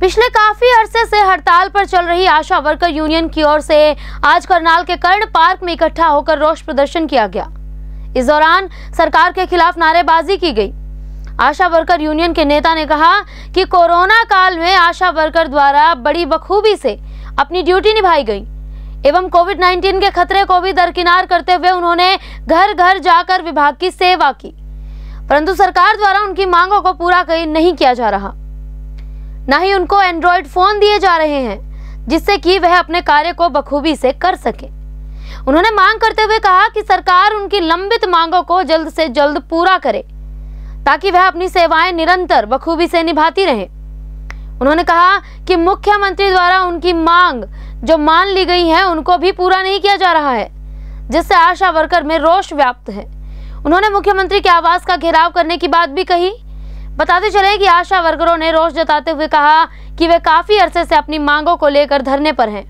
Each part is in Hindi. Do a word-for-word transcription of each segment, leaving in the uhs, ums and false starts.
पिछले काफी अरसे से हड़ताल पर चल रही आशा वर्कर यूनियन की ओर से आज करनाल के कर्ण पार्क में इकट्ठा होकर रोष प्रदर्शन किया गया। इस दौरान सरकार के खिलाफ नारेबाजी की गई। आशा वर्कर यूनियन के नेता ने कहा कि कोरोना काल में आशा वर्कर द्वारा बड़ी बखूबी से अपनी ड्यूटी निभाई गई एवं कोविड उन्नीस के खतरे को भी दरकिनार करते हुए उन्होंने घर घर जाकर विभाग की सेवा की, परंतु सरकार द्वारा उनकी मांगों को पूरा नहीं किया जा रहा। ना ही उनको एंड्रॉइड फोन दिए जा रहे हैं जिससे कि वह अपने कार्य को बखूबी से कर सके। उन्होंने मांग करते हुए कहा कि सरकार उनकी लंबित मांगों को जल्द से जल्द पूरा करे ताकि वह अपनी सेवाएं निरंतर बखूबी से निभाती रहे। उन्होंने कहा कि मुख्यमंत्री द्वारा उनकी मांग जो मान ली गई है उनको भी पूरा नहीं किया जा रहा है, जिससे आशा वर्कर में रोष व्याप्त है। उन्होंने मुख्यमंत्री के आवास का घेराव करने की बात भी कही। बताते चले कि आशा वर्करों ने रोष जताते हुए कहा कि वे काफी अरसे से अपनी मांगों को लेकर धरने पर हैं,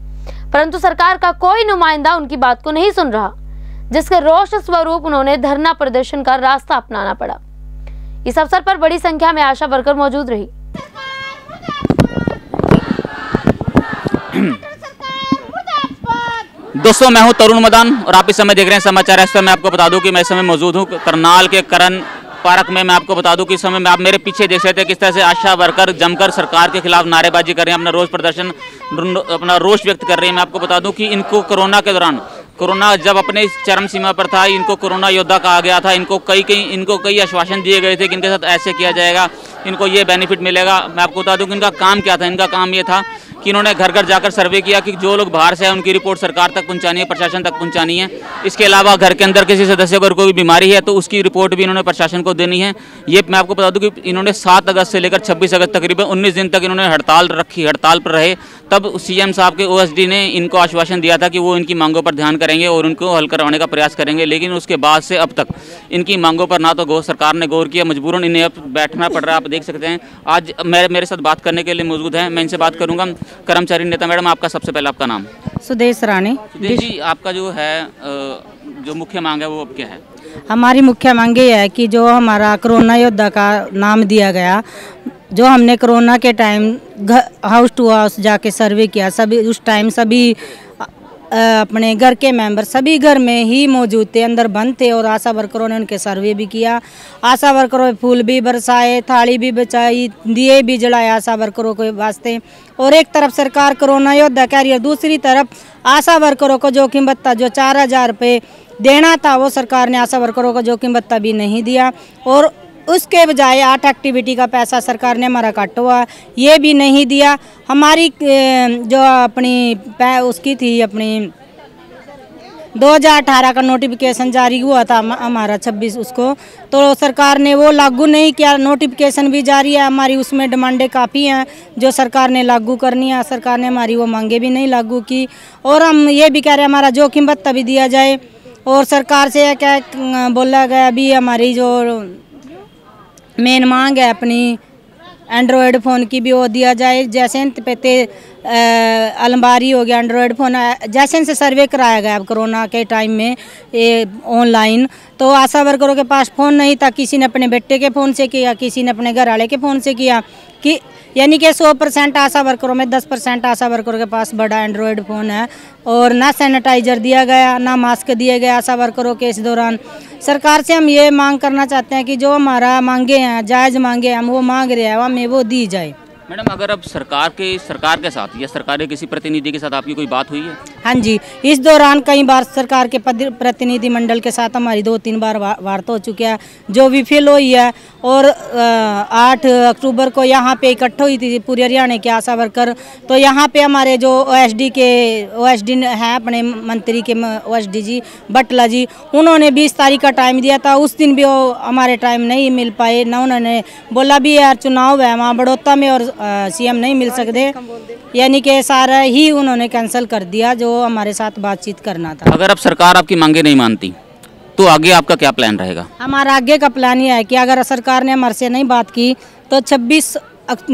परंतु सरकार का कोई नुमाइंदा उनकी बात को नहीं सुन रहा, जिसके रोष स्वरूप उन्होंने धरना प्रदर्शन का रास्ता अपनाना पड़ा। इस अवसर पर बड़ी संख्या में आशा वर्कर मौजूद रही। दोस्तों, मैं हूं तरुण मदन और आप इस समय देख रहे हैं समाचार एक्सप्रेस। मैं आपको बता दूं कि मैं इस समय मौजूद हूं करनाल के कर्ण पार्क में। मैं आपको बता दूं कि इस समय आप मेरे पीछे देख सकते हैं किस तरह से आशा वर्कर जमकर सरकार के खिलाफ नारेबाजी कर रहे हैं, अपना रोष प्रदर्शन अपना रोष व्यक्त कर रहे हैं। मैं आपको बता दूं कि इनको कोरोना के दौरान कोरोना जब अपने चरम सीमा पर था, इनको कोरोना योद्धा कहा गया था। इनको कई कई इनको कई आश्वासन दिए गए थे कि इनके साथ ऐसे किया जाएगा, इनको ये बेनिफिट मिलेगा। मैं आपको बता दूं कि इनका काम क्या था। इनका काम ये था कि इन्होंने घर घर जाकर सर्वे किया कि जो लोग बाहर से हैं उनकी रिपोर्ट सरकार तक पहुंचानी है, प्रशासन तक पहुंचानी है। इसके अलावा घर के अंदर किसी सदस्य को कोई बीमारी है तो उसकी रिपोर्ट भी इन्होंने प्रशासन को देनी है। ये मैं आपको बता दूं कि इन्होंने सात अगस्त से लेकर छब्बीस अगस्त तकरीबन उन्नीस दिन तक इन्होंने हड़ताल रखी, हड़ताल पर रहे। तब सीएम साहब के ओएसडी ने इनको आश्वासन दिया था कि वो इनकी मांगों पर ध्यान करेंगे और उनको हल करवाने का प्रयास करेंगे, लेकिन उसके बाद से अब तक इनकी मांगों पर ना तो गौर सरकार ने गौर किया, मजबूरन इन्हें अब बैठना पड़ रहा है। आप देख सकते हैं आज मेरे मेरे साथ बात करने के लिए मौजूद हैं। मैं इनसे बात करूँगा। कर्मचारी नेता मैडम, आपका सबसे पहले आपका नाम? सुदेश राणे। सुदेश जी, आपका जो है जो मुख्य मांग है वो अब क्या है? हमारी मुख्य मांग ये है कि जो हमारा कोरोना योद्धा का नाम दिया गया, जो हमने कोरोना के टाइम हाउस टू हाउस जाके सर्वे किया, सभी उस टाइम सभी अपने घर के मेंबर सभी घर में ही मौजूद थे, अंदर बंद थे और आशा वर्करों ने उनके सर्वे भी किया। आशा वर्करों ने फूल भी बरसाए, थाली भी बचाई, दिए भी जलाए आशा वर्करों के वास्ते। और एक तरफ सरकार कोरोना योद्धा कह रही है, दूसरी तरफ आशा वर्करों को जोखिम भत्ता जो चार हज़ार रुपये देना था वो सरकार ने आशा वर्करों को जोखिम भत्ता भी नहीं दिया और उसके बजाय आठ एक्टिविटी का पैसा सरकार ने हमारा कट हुआ ये भी नहीं दिया। हमारी जो अपनी उसकी थी अपनी दो हज़ार अठारह का नोटिफिकेशन जारी हुआ था हमारा छब्बीस उसको, तो सरकार ने वो लागू नहीं किया। नोटिफिकेशन भी जारी है, हमारी उसमें डिमांडें काफ़ी हैं जो सरकार ने लागू करनी है, सरकार ने हमारी वो मांगे भी नहीं लागू की। और हम ये भी कह रहे हैं हमारा जोखिम भत्ता भी दिया जाए। और सरकार से क्या बोला गया, अभी हमारी जो मेन मांग है अपनी एंड्रॉयड फ़ोन की भी वो दिया जाए। जैसे पेते अलमारी हो गया, एंड्रॉयड फ़ोन जैसे से सर्वे कराया गया अब कोरोना के टाइम में ये ऑनलाइन, तो आशा वर्करों के पास फ़ोन नहीं था। किसी ने अपने बेटे के फ़ोन से किया, किसी ने अपने घर वाले के फ़ोन से किया, कि यानी कि सौ परसेंट आशा वर्करों में दस परसेंट आशा वर्करों के पास बड़ा एंड्रॉयड फ़ोन है। और ना सैनिटाइज़र दिया गया, ना मास्क दिए गए आशा वर्करों के। इस दौरान सरकार से हम ये मांग करना चाहते हैं कि जो हमारा मांगे हैं, जायज़ मांगे हैं, हम वो मांग रहे हैं, हमें वो दी जाए। मैडम, अगर अब सरकार के सरकार के साथ या सरकार के किसी प्रतिनिधि के साथ आपकी कोई बात हुई है? हाँ जी, इस दौरान कई बार सरकार के प्रतिनिधि मंडल के साथ हमारी दो तीन बार वार्ता हो चुकी है जो विफल हुई है। और आठ अक्टूबर को यहाँ पे इकट्ठा हुई थी पूरे हरियाणा के आशा वर्कर, तो यहाँ पे हमारे जो ओएसडी के ओएसडी हैं अपने मंत्री के ओएसडी जी बटला जी, उन्होंने बीस तारीख का टाइम दिया था। उस दिन भी वो हमारे टाइम नहीं मिल पाए ना, उन्होंने बोला भी यार चुनाव है वहाँ बड़ौदा में और सीएम नहीं मिल सकते, यानी कि सारा ही उन्होंने कैंसिल कर दिया जो हमारे साथ बातचीत करना था। अगर अब सरकार आपकी मांगे नहीं मानती तो आगे आपका क्या प्लान रहेगा? हमारा आगे का प्लान ये है कि अगर सरकार ने हमारे से नहीं बात की तो छब्बीस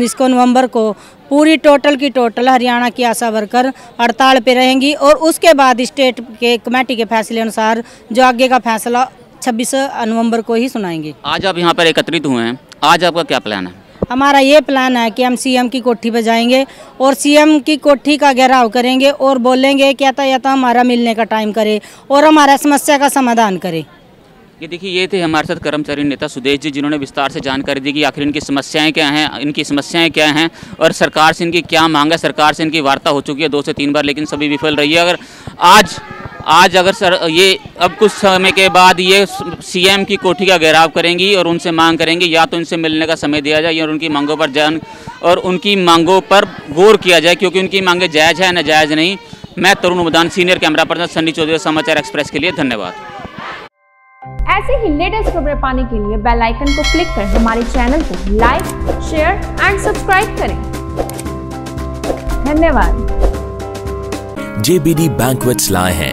इसको नवंबर को पूरी टोटल की टोटल हरियाणा की आशा वर्कर हड़ताल पे रहेंगी और उसके बाद स्टेट के कमेटी के फैसले अनुसार जो आगे का फैसला छब्बीस नवम्बर को ही सुनाएंगे। आज आप यहाँ पर एकत्रित हुए हैं, आज आपका क्या प्लान है? हमारा ये प्लान है कि हम सीएम की कोठी पर जाएंगे और सीएम की कोठी का घेराव करेंगे और बोलेंगे क्या था या था हमारा मिलने का टाइम करे और हमारा समस्या का समाधान करे। ये देखिए, ये थे हमारे साथ कर्मचारी नेता सुदेश जी, जिन्होंने विस्तार से जानकारी दी कि आखिर इनकी समस्याएं क्या हैं, इनकी समस्याएं क्या हैं और सरकार से इनकी क्या मांग है। सरकार से इनकी वार्ता हो चुकी है दो से तीन बार, लेकिन सभी विफल रही है। अगर आज आज अगर सर ये अब कुछ समय के बाद ये सीएम की कोठी का घेराव करेंगी और उनसे मांग करेंगी या तो इनसे मिलने का समय दिया जाए और उनकी मांगों पर जान और उनकी मांगों पर गौर किया जाए, क्योंकि उनकी मांगें जायज़ है नाजायज़ नहीं। मैं Tarun Madan, senior camera person Sandeep Chaudhary, Samachar express के लिए धन्यवाद। ऐसे ही लेटेस्ट खबरें पाने के लिए बेल आइकन को क्लिक कर हमारे चैनल को लाइक, शेयर एंड सब्सक्राइब करें। धन्यवाद। J B D Banquets लाए हैं